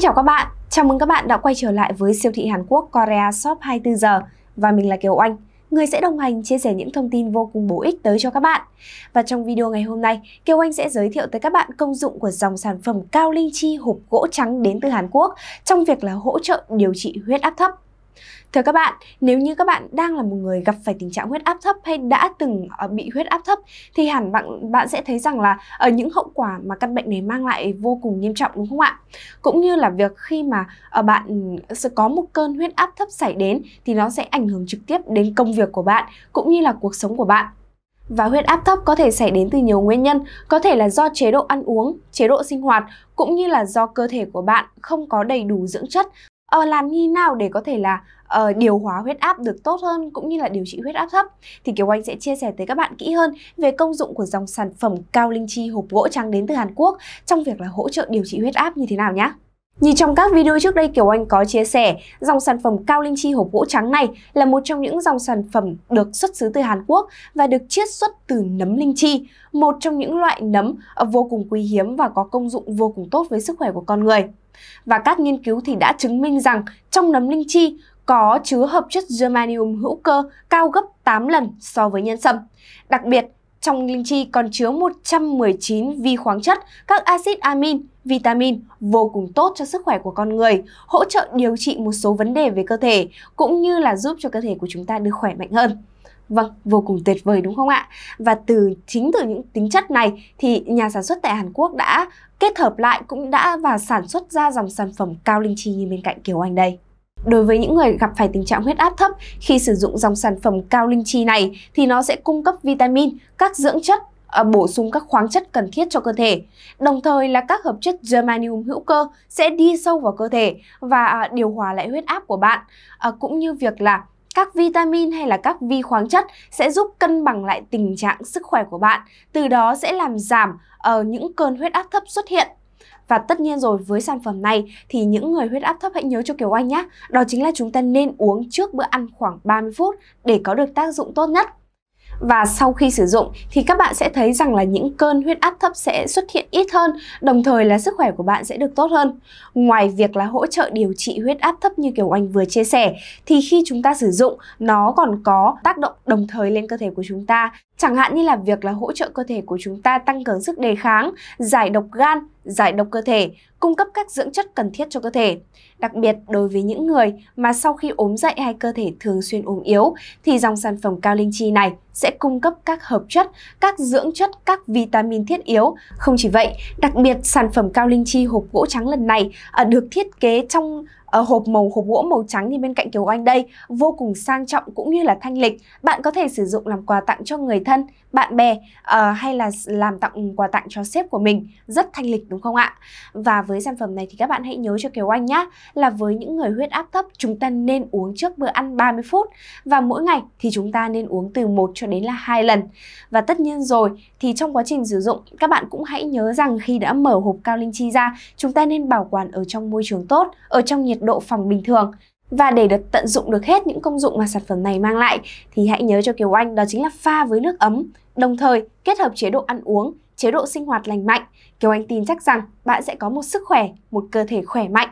Xin chào các bạn, chào mừng các bạn đã quay trở lại với siêu thị Hàn Quốc KoreaShop24h và mình là Kiều Anh, người sẽ đồng hành chia sẻ những thông tin vô cùng bổ ích tới cho các bạn. Và trong video ngày hôm nay, Kiều Anh sẽ giới thiệu tới các bạn công dụng của dòng sản phẩm Cao Linh Chi hộp gỗ trắng đến từ Hàn Quốc trong việc là hỗ trợ điều trị huyết áp thấp. Thưa các bạn, nếu như các bạn đang là một người gặp phải tình trạng huyết áp thấp hay đã từng bị huyết áp thấp thì hẳn bạn sẽ thấy rằng là ở những hậu quả mà căn bệnh này mang lại vô cùng nghiêm trọng, đúng không ạ? Cũng như là việc khi mà bạn có một cơn huyết áp thấp xảy đến thì nó sẽ ảnh hưởng trực tiếp đến công việc của bạn cũng như là cuộc sống của bạn. Và huyết áp thấp có thể xảy đến từ nhiều nguyên nhân, có thể là do chế độ ăn uống, chế độ sinh hoạt cũng như là do cơ thể của bạn không có đầy đủ dưỡng chất. Làm như nào để có thể là điều hóa huyết áp được tốt hơn cũng như là điều trị huyết áp thấp thì Kiều Anh sẽ chia sẻ tới các bạn kỹ hơn về công dụng của dòng sản phẩm Cao Linh Chi hộp gỗ trắng đến từ Hàn Quốc trong việc là hỗ trợ điều trị huyết áp như thế nào nhé. Như trong các video trước đây Kiều Anh có chia sẻ, dòng sản phẩm Cao Linh Chi hộp gỗ trắng này là một trong những dòng sản phẩm được xuất xứ từ Hàn Quốc và được chiết xuất từ nấm linh chi, một trong những loại nấm vô cùng quý hiếm và có công dụng vô cùng tốt với sức khỏe của con người. Và các nghiên cứu thì đã chứng minh rằng trong nấm linh chi có chứa hợp chất germanium hữu cơ cao gấp 8 lần so với nhân sâm. Đặc biệt, trong linh chi còn chứa 119 vi khoáng chất, các axit amin, vitamin vô cùng tốt cho sức khỏe của con người, hỗ trợ điều trị một số vấn đề về cơ thể cũng như là giúp cho cơ thể của chúng ta được khỏe mạnh hơn. Vâng, vô cùng tuyệt vời đúng không ạ? Và chính từ những tính chất này thì nhà sản xuất tại Hàn Quốc đã kết hợp lại và sản xuất ra dòng sản phẩm Cao Linh Chi như bên cạnh Kiều Anh đây. Đối với những người gặp phải tình trạng huyết áp thấp, khi sử dụng dòng sản phẩm Cao Linh Chi này thì nó sẽ cung cấp vitamin, các dưỡng chất, bổ sung các khoáng chất cần thiết cho cơ thể. Đồng thời là các hợp chất germanium hữu cơ sẽ đi sâu vào cơ thể và điều hòa lại huyết áp của bạn, cũng như việc là các vitamin hay là các vi khoáng chất sẽ giúp cân bằng lại tình trạng sức khỏe của bạn, từ đó sẽ làm giảm những cơn huyết áp thấp xuất hiện. Và tất nhiên rồi, với sản phẩm này thì những người huyết áp thấp hãy nhớ cho Kiều Anh nhé, đó chính là chúng ta nên uống trước bữa ăn khoảng 30 phút để có được tác dụng tốt nhất. Và sau khi sử dụng thì các bạn sẽ thấy rằng là những cơn huyết áp thấp sẽ xuất hiện ít hơn, đồng thời là sức khỏe của bạn sẽ được tốt hơn. Ngoài việc là hỗ trợ điều trị huyết áp thấp như Kiều Anh vừa chia sẻ, thì khi chúng ta sử dụng nó còn có tác động đồng thời lên cơ thể của chúng ta. Chẳng hạn như là việc là hỗ trợ cơ thể của chúng ta tăng cường sức đề kháng, giải độc gan, giải độc cơ thể, cung cấp các dưỡng chất cần thiết cho cơ thể. Đặc biệt đối với những người mà sau khi ốm dậy hay cơ thể thường xuyên ốm yếu thì dòng sản phẩm Cao Linh Chi này sẽ cung cấp các hợp chất, các dưỡng chất, các vitamin thiết yếu. Không chỉ vậy, đặc biệt sản phẩm Cao Linh Chi hộp gỗ trắng lần này được thiết kế trong hộp gỗ màu trắng như bên cạnh Kiều Anh đây, vô cùng sang trọng cũng như là thanh lịch. Bạn có thể sử dụng làm quà tặng cho người thân, bạn bè hay là làm quà tặng cho sếp của mình. Rất thanh lịch đúng không ạ? Và với sản phẩm này thì các bạn hãy nhớ cho Kiều Anh nhé, là với những người huyết áp thấp chúng ta nên uống trước bữa ăn 30 phút và mỗi ngày thì chúng ta nên uống từ 1 cho đến là 2 lần. Và tất nhiên rồi thì trong quá trình sử dụng các bạn cũng hãy nhớ rằng khi đã mở hộp Cao Linh Chi ra chúng ta nên bảo quản ở trong môi trường tốt, ở trong nhiệt độ phòng bình thường. Và để được tận dụng được hết những công dụng mà sản phẩm này mang lại thì hãy nhớ cho Kiều Anh đó chính là pha với nước ấm, đồng thời kết hợp chế độ ăn uống, chế độ sinh hoạt lành mạnh. Kiều Anh tin chắc rằng bạn sẽ có một sức khỏe, một cơ thể khỏe mạnh.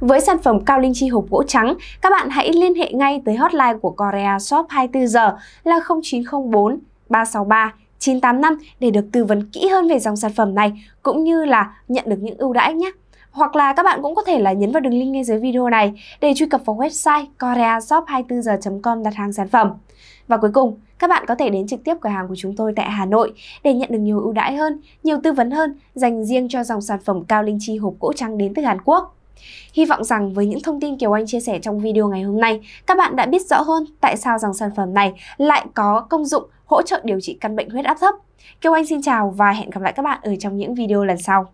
Với sản phẩm Cao Linh Chi hộp gỗ trắng, các bạn hãy liên hệ ngay tới hotline của KoreaShop24h là 0904 363 985 để được tư vấn kỹ hơn về dòng sản phẩm này cũng như là nhận được những ưu đãi nhé. Hoặc là các bạn cũng có thể là nhấn vào đường link ngay dưới video này để truy cập vào website koreashop24h.com đặt hàng sản phẩm. Và cuối cùng, các bạn có thể đến trực tiếp cửa hàng của chúng tôi tại Hà Nội để nhận được nhiều ưu đãi hơn, nhiều tư vấn hơn dành riêng cho dòng sản phẩm Cao Linh Chi hộp gỗ trắng đến từ Hàn Quốc. Hy vọng rằng với những thông tin Kiều Anh chia sẻ trong video ngày hôm nay, các bạn đã biết rõ hơn tại sao dòng sản phẩm này lại có công dụng hỗ trợ điều trị căn bệnh huyết áp thấp. Kiều Anh xin chào và hẹn gặp lại các bạn ở trong những video lần sau.